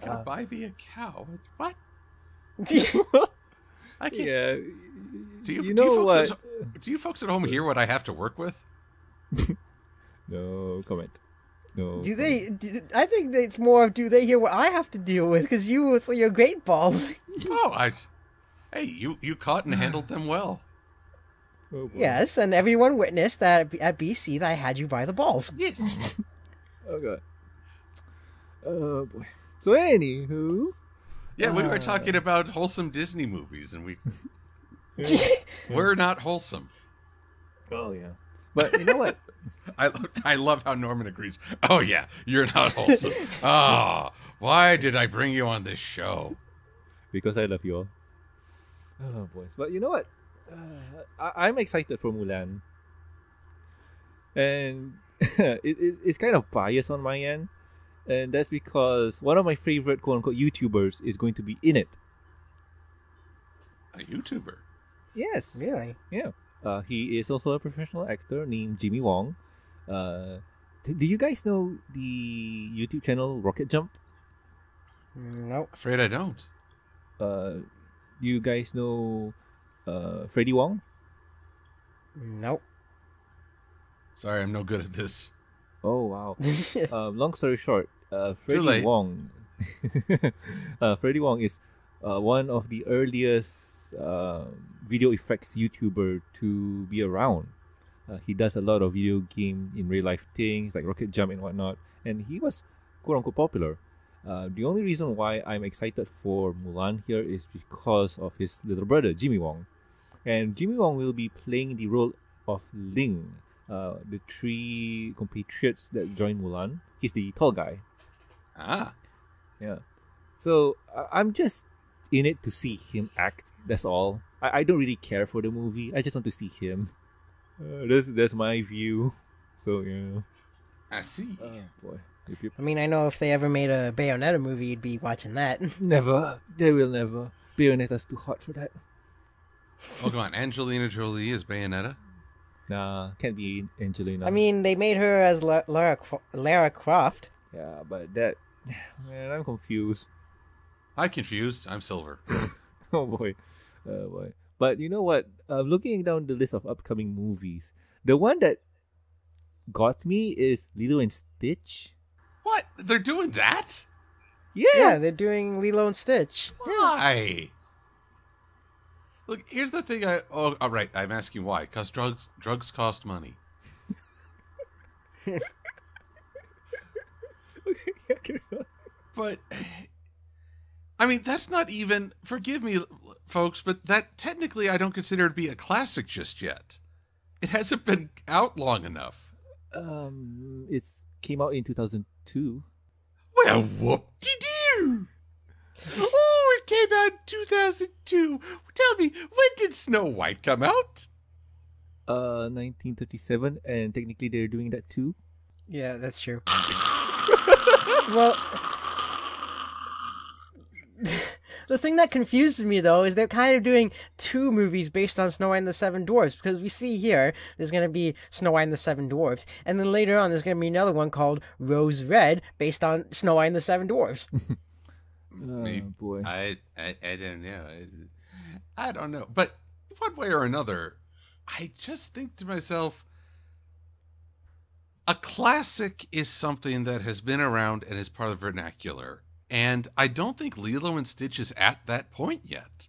gonna buy me a cow? What? I can't. Yeah. Do you folks at home hear what I have to work with? No comment. No. Do they? I think it's more of, do they hear what I have to deal with? Because you with your great balls. Oh, hey, you caught and handled them well. Oh, yes, and everyone witnessed that at BC that I had you by the balls. Yes. Oh god. Oh boy. So anywho, yeah, we were talking about wholesome Disney movies, and we're not wholesome. Oh, yeah. But you know what? I love how Norman agrees. Oh, yeah, you're not wholesome. Oh, why did I bring you on this show? Because I love you all. Oh, boys. But you know what? I'm excited for Mulan. And it's kind of biased on my end. And that's because one of my favorite quote-unquote YouTubers is going to be in it. A YouTuber? Yes. Really? Yeah. He is also a professional actor named Jimmy Wong. Do you guys know the YouTube channel Rocket Jump? No. Afraid I don't. You guys know Freddie Wong? Nope. Sorry, I'm no good at this. Oh, wow. Long story short, Freddie Wong is one of the earliest video effects YouTuber to be around. He does a lot of video game in real life things like Rocket Jump and whatnot. And he was quote-unquote popular. The only reason why I'm excited for Mulan here is because of his little brother, Jimmy Wong. And Jimmy Wong will be playing the role of Ling, the three compatriots that join Mulan. He's the tall guy. Ah. Yeah. So I'm just in it to see him act. That's all. I don't really care for the movie. I just want to see him. That's my view. So, yeah. I see. Oh, boy. I mean, I know if they ever made a Bayonetta movie, you'd be watching that. Never. They will never. Bayonetta's too hot for that. Oh, come on. Angelina Jolie is Bayonetta? Nah, can't be Angelina. I mean, they made her as Lara Croft. Yeah, but that... Man, I'm confused. I'm confused. I'm Silver. Oh, boy. Oh, boy. But you know what? Looking down the list of upcoming movies, the one that got me is Lilo and Stitch. What? They're doing that? Yeah, they're doing Lilo and Stitch. Why? Look, here's the thing. All right, I'm asking why. Because drugs cost money. Okay, yeah, carry on. But, I mean, that's not even... Forgive me, folks, but that technically I don't consider it to be a classic just yet. It hasn't been out long enough. It came out in 2002. Well, whoop-de-doo! Oh, it came out in 2002. Tell me, when did Snow White come out? 1937, and technically they're doing that too. Yeah, that's true. Well, the thing that confuses me, though, is they're kind of doing two movies based on Snow White and the Seven Dwarfs, because we see here, there's going to be Snow White and the Seven Dwarfs, and then later on, there's going to be another one called Rose Red, based on Snow White and the Seven Dwarfs. Oh, boy. I don't know. I don't know. But one way or another, I just think to myself, a classic is something that has been around and is part of the vernacular. And I don't think Lilo and Stitch is at that point yet.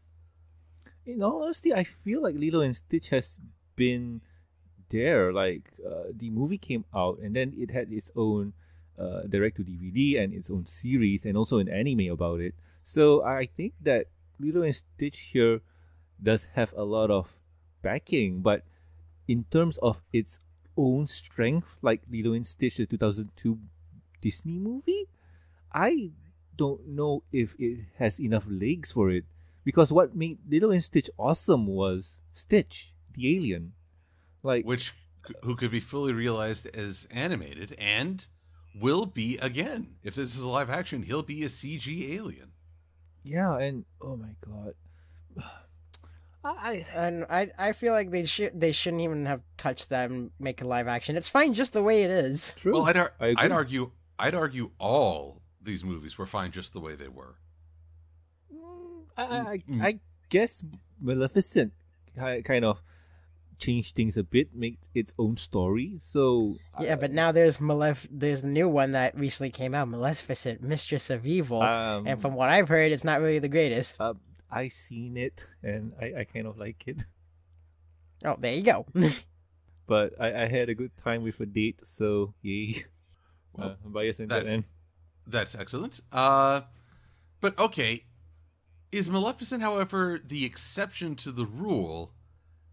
In all honesty, I feel like Lilo and Stitch has been there. Like, the movie came out, and then it had its own direct-to-DVD and its own series, and also an anime about it. So I think that Lilo and Stitch here does have a lot of backing, but in terms of its own strength, like Lilo and Stitch, the 2002 Disney movie, I don't know if it has enough legs for it, because what made Lilo and Stitch awesome was Stitch, the alien, like who could be fully realized as animated and will be again. If this is a live action, he'll be a CG alien. Yeah, and oh my god, I feel like they shouldn't even have touched that and make a live action. It's fine just the way it is. True. Well, I'd argue all these movies were fine just the way they were. I guess Maleficent kind of changed things a bit, made its own story. So yeah, but now there's the new one that recently came out, Maleficent: Mistress of Evil, and from what I've heard, it's not really the greatest. I've seen it, and I kind of like it. Oh, there you go. But I had a good time with a date, so yay. Well, that's excellent. But okay, is Maleficent, however, the exception to the rule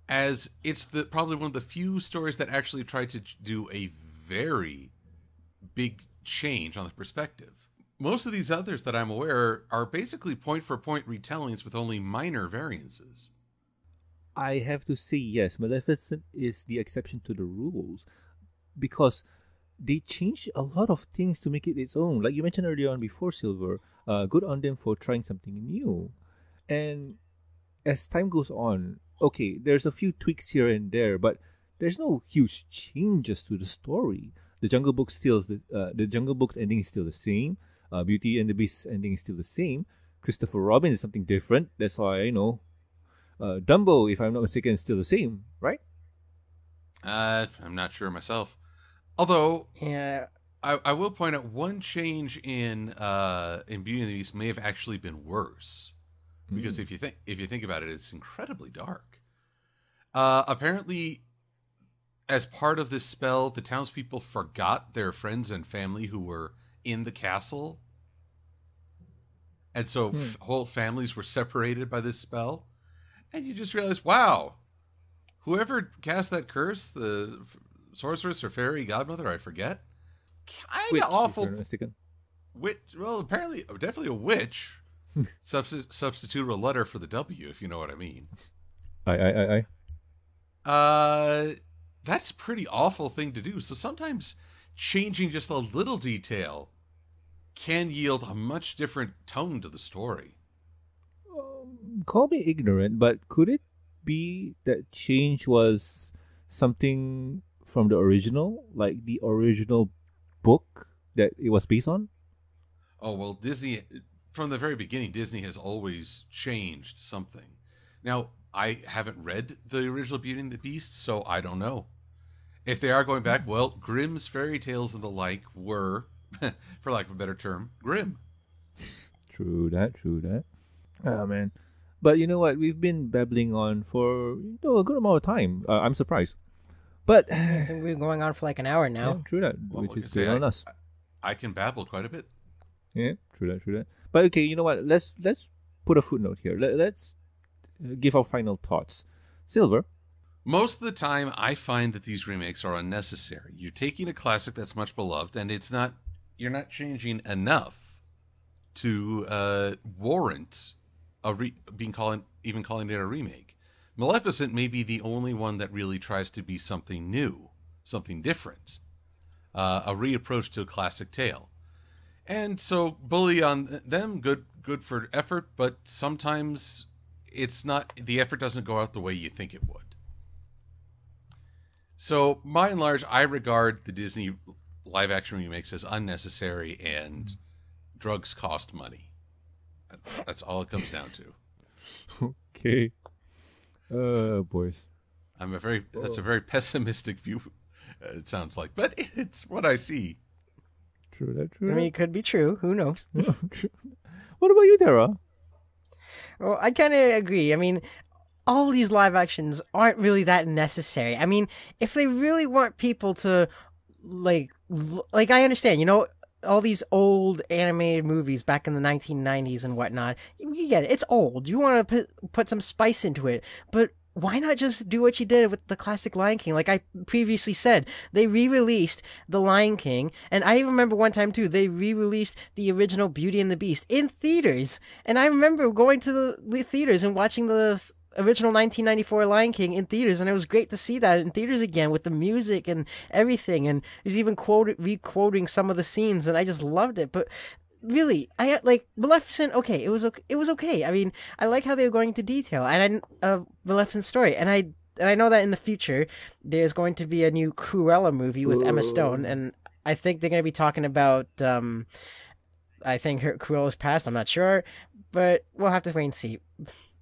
as it's the probably one of the few stories that actually tried to do a very big change on the perspective. Most of these others that I'm aware are basically point-for-point retellings with only minor variances. I have to say, yes, Maleficent is the exception to the rules, because they changed a lot of things to make it its own. Like you mentioned earlier on before, Silver, good on them for trying something new. And as time goes on, okay, there's a few tweaks here and there, but there's no huge changes to the story. The Jungle Book still, the Jungle Book's ending is still the same. Beauty and the Beast's ending is still the same. Christopher Robin is something different. That's all I know. Dumbo, if I'm not mistaken, is still the same, right? I'm not sure myself. Although, yeah, I will point out one change in Beauty and the Beast may have actually been worse, because if you think about it, it's incredibly dark. Apparently, as part of this spell, the townspeople forgot their friends and family who were in the castle, and so whole families were separated by this spell. And you just realize, wow, whoever cast that curse, the sorceress or fairy godmother, I forget, kind of awful. Witch, well, apparently, definitely a witch. Substitute a letter for the W, if you know what I mean. That's a pretty awful thing to do. So sometimes changing just a little detail can yield a much different tone to the story. Call me ignorant, but could it be that change was something from the original, like the original book that it was based on? Oh, well, Disney, from the very beginning, Disney has always changed something. Now, I haven't read the original Beauty and the Beast, so I don't know. If they are going back, well, Grimm's fairy tales and the like were, for lack of a better term, grim. True that, true that. Oh, man. But you know what? We've been babbling on for a good amount of time. I'm surprised. But I think we're going on for like an hour now. Yeah, true that, well, which is good on us. I can babble quite a bit. Yeah, true that, true that. But okay, you know what? Let's put a footnote here. Let's give our final thoughts. Silver? Most of the time, I find that these remakes are unnecessary. You're taking a classic that's much beloved, and it's not, you're not changing enough to warrant even calling it a remake. Maleficent may be the only one that really tries to be something new, something different, a reapproach to a classic tale. And so, bully on them, good for effort, but sometimes it's not, the effort doesn't go out the way you think it would. So, by and large, I regard the Disney live-action remakes as unnecessary and drugs cost money. That's all it comes down to. Okay. Boys. That's a very pessimistic view, it sounds like. But it's what I see. True that, true. I mean, it could be true. Who knows? What about you, Tara? Well, I kind of agree. I mean, all these live actions aren't really that necessary. I mean, if they really want people to, like I understand, you know, all these old animated movies back in the 1990s and whatnot, you get it. It's old. You want to put some spice into it. But why not just do what you did with the classic Lion King? Like I previously said, they re-released The Lion King. And I remember one time, too, they re-released the original Beauty and the Beast in theaters. And I remember going to the theaters and watching the original 1994 Lion King in theaters, and it was great to see that in theaters again with the music and everything, and he was even re-quoting some of the scenes, and I just loved it. But really, I like Maleficent. Okay, it was okay. I mean, I like how they were going to detail and Maleficent's story, and I know that in the future there's going to be a new Cruella movie with Emma Stone, and I think they're going to be talking about I think Cruella's past. I'm not sure, but we'll have to wait and see.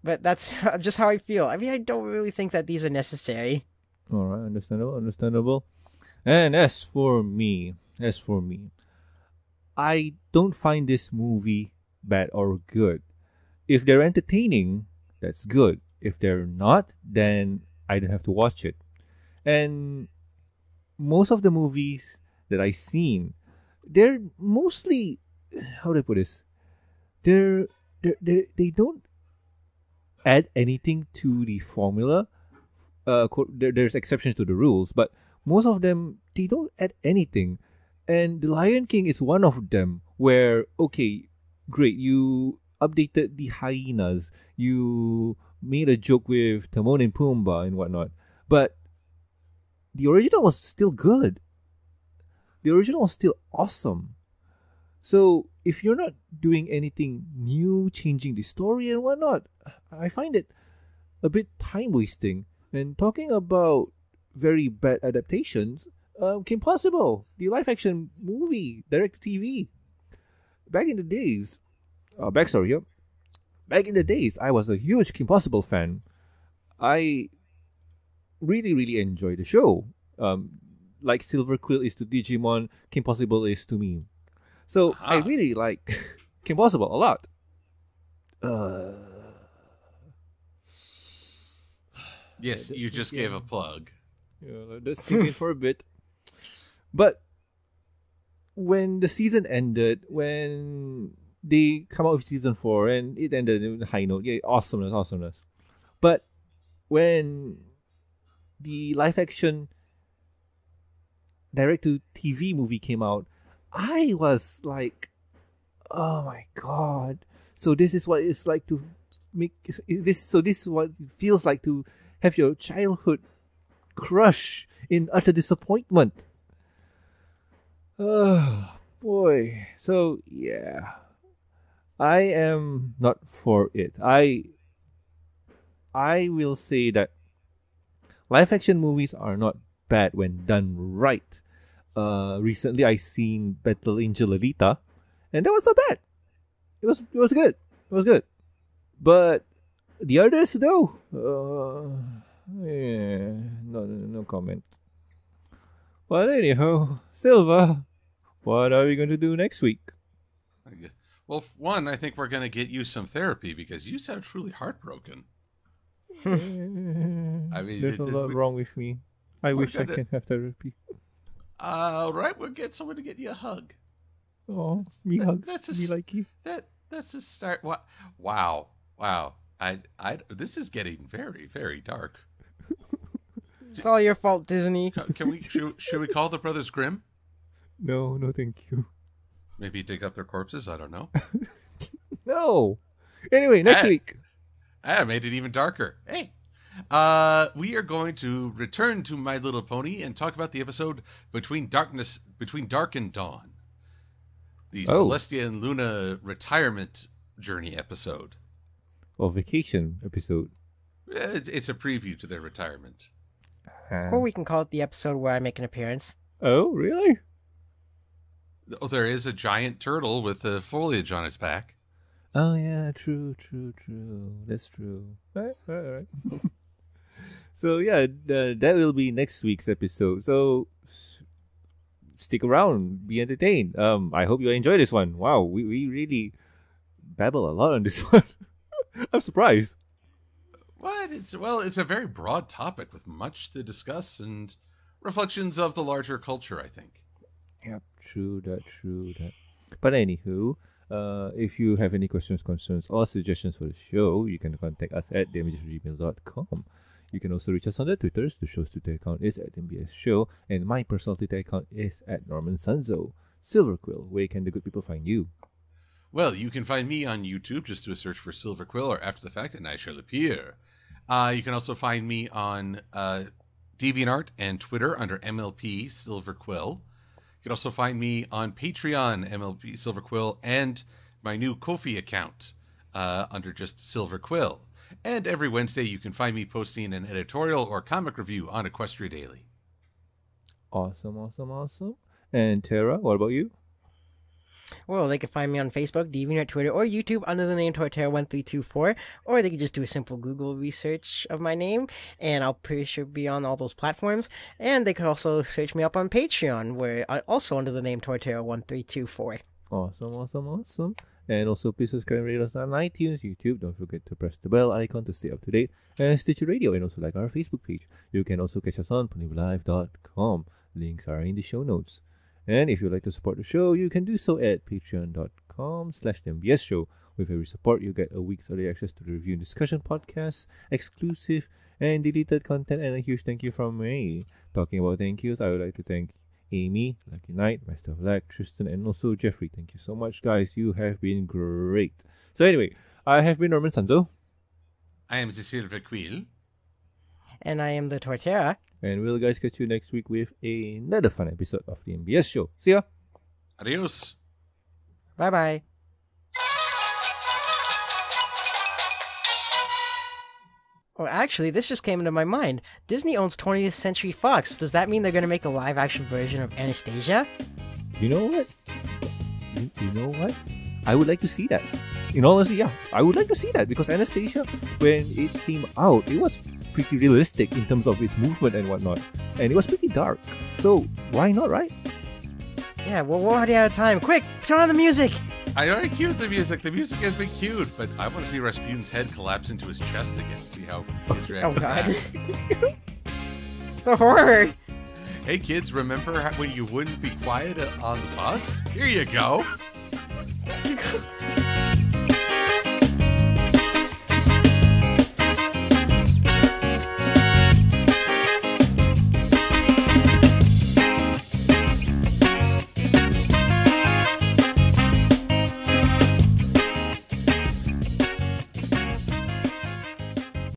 But that's just how I feel. I mean, I don't really think that these are necessary. All right, understandable, understandable. And as for me, I don't find this movie bad or good. If they're entertaining, that's good. If they're not, then I don't have to watch it. And most of the movies that I've seen, they're mostly, how do I put this? They don't add anything to the formula there's exceptions to the rules, but most of them, they don't add anything. And The Lion King is one of them where, okay, great, you updated the hyenas, you made a joke with Timon and Pumbaa and whatnot, but the original was still good. The original was still awesome. So if you're not doing anything new, changing the story and whatnot, I find it a bit time-wasting. And talking about very bad adaptations, Kim Possible, the live-action movie, direct-to-TV. Back in the days, backstory here. Back in the days, I was a huge Kim Possible fan. I really enjoy the show. Like Silverquill is to Digimon, Kim Possible is to me. So I really like Kim Possible a lot. Yes, you just gave a plug. Yeah, let's sing it for a bit. But when the season ended, when they come out with season 4 and it ended on a high note, yeah, awesomeness. But when the live action direct to TV movie came out, I was like, oh my god. So this is what it's like to make this, so this is what it feels like to have your childhood crush in utter disappointment. Oh boy. So yeah, I am not for it. I will say that live action movies are not bad when done right. Recently I seen Battle Angel Alita, and that was not bad. It was good. It was good. But the others though, yeah, no comment. But anyhow, Silva, what are we going to do next week? Well, one, I think we're going to get you some therapy because you sound truly heartbroken. I mean, there's a lot wrong with me. I wish I can have therapy. All right, we'll get someone to get you a hug. Oh, me hugs. Me like you. That's a start. Wow. I this is getting very dark. It's all your fault, Disney. Can we should we call the Brothers Grimm? No, thank you. Maybe dig up their corpses. I don't know. No. Anyway, next week. I made it even darker. Hey. We are going to return to My Little Pony and talk about the episode Between Dark and Dawn. The Celestia and Luna retirement journey episode. Or vacation episode. It's a preview to their retirement. Or we can call it the episode where I make an appearance. Oh, really? Oh, there is a giant turtle with a foliage on its back. Oh yeah, true. That's true. All right. So yeah, that will be next week's episode. So stick around, be entertained. I hope you enjoy this one. Wow, we really babble a lot on this one. I'm surprised. What? It's a very broad topic with much to discuss and reflections of the larger culture, I think. Yep, true that. But anywho, if you have any questions, concerns, or suggestions for the show, you can contact us at damages@gmail.com. You can also reach us on the Twitters. The show's Twitter account is at MBSShow, and my personal Twitter account is at Norman Sanzo. Silverquill, where can the good people find you? Well, you can find me on YouTube. Just do a search for Silverquill or After the Fact, and I shall appear. You can also find me on DeviantArt and Twitter under MLP Silverquill. You can also find me on Patreon, MLP Silverquill, and my new Ko-fi account under just Silverquill. And every Wednesday, you can find me posting an editorial or comic review on Equestria Daily. Awesome. And Tara, what about you? Well, they can find me on Facebook, DeviantArt, Twitter, or YouTube under the name Torterra1324, or they can just do a simple Google search of my name, and I'll pretty sure be on all those platforms. And they could also search me up on Patreon, where I also under the name Torterra1324. Awesome. And also please subscribe and rate us on iTunes, YouTube. Don't forget to press the bell icon to stay up to date. And Stitcher Radio, and also like our Facebook page. You can also catch us on ponylive.com. Links are in the show notes. And if you'd like to support the show, you can do so at patreon.com/mbsshow, With every support, you get a week's early access to the review and discussion podcasts, exclusive and deleted content, and a huge thank you from me. Talking about thank yous, I would like to thank Amy, Lucky Knight, Master Black, Tristan, and also Jeffrey. Thank you so much, guys. You have been great. So anyway, I have been Norman Sanzo. I am the Silverquill. And I am the Torterra. And we'll guys catch you next week with another fun episode of the MBS show. See ya. Adios. Bye-bye. Oh, actually, this just came into my mind. Disney owns 20th Century Fox. Does that mean they're going to make a live-action version of Anastasia? You know what? You know what? I would like to see that. In all honesty, yeah. I would like to see that because Anastasia, when it came out, it was pretty realistic in terms of its movement and whatnot. And it was pretty dark. So, why not, right? Yeah, well, we're already out of time. Quick, turn on the music! I already cued the music. The music has been cued, but I want to see Rasputin's head collapse into his chest again and see how kids react. Oh, God. The horror! Hey, kids, remember when you wouldn't be quiet on the bus? Here you go.